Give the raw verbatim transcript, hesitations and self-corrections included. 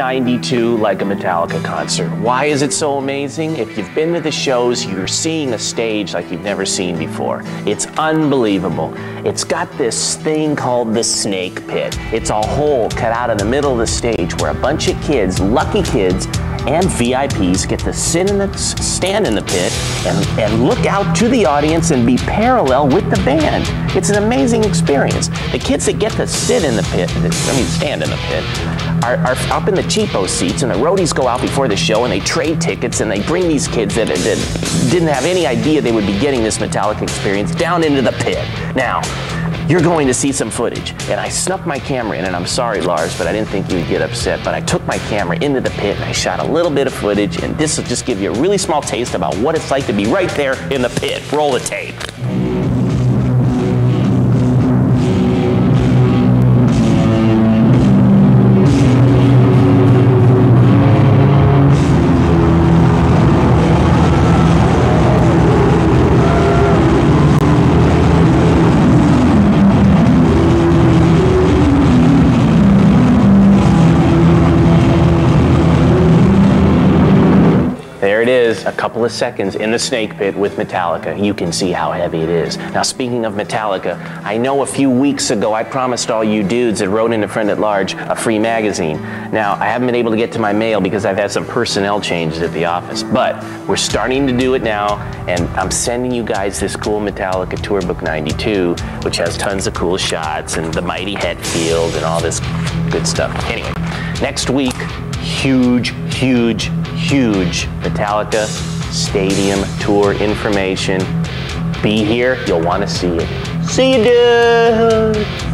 ninety-two like a Metallica concert. Why is it so amazing? If you've been to the shows, you're seeing a stage like you've never seen before. It's unbelievable. It's got this thing called the snake pit. It's a hole cut out of the middle of the stage where a bunch of kids, lucky kids, and V I Ps get to sit in the, stand in the pit and, and look out to the audience and be parallel with the band. It's an amazing experience. The kids that get to sit in the pit, I mean stand in the pit, are, are up in the cheapo seats, and the roadies go out before the show and they trade tickets and they bring these kids that, that didn't have any idea they would be getting this Metallica experience down into the pit. Now, you're going to see some footage. And I snuck my camera in, and I'm sorry, Lars, but I didn't think you would get upset, but I took my camera into the pit and I shot a little bit of footage, and this will just give you a really small taste about what it's like to be right there in the pit. Roll the tape. There it is, a couple of seconds in the snake pit with Metallica. You can see how heavy it is. Now, speaking of Metallica, I know a few weeks ago I promised all you dudes that wrote in a friend at large a free magazine. Now, I haven't been able to get to my mail because I've had some personnel changes at the office, but we're starting to do it now, and I'm sending you guys this cool Metallica Tour Book ninety-two, which has tons of cool shots and the mighty Hetfield and all this good stuff. Anyway, next week, huge, huge, huge Metallica stadium tour information. Be here, you'll want to see it. See you, dude!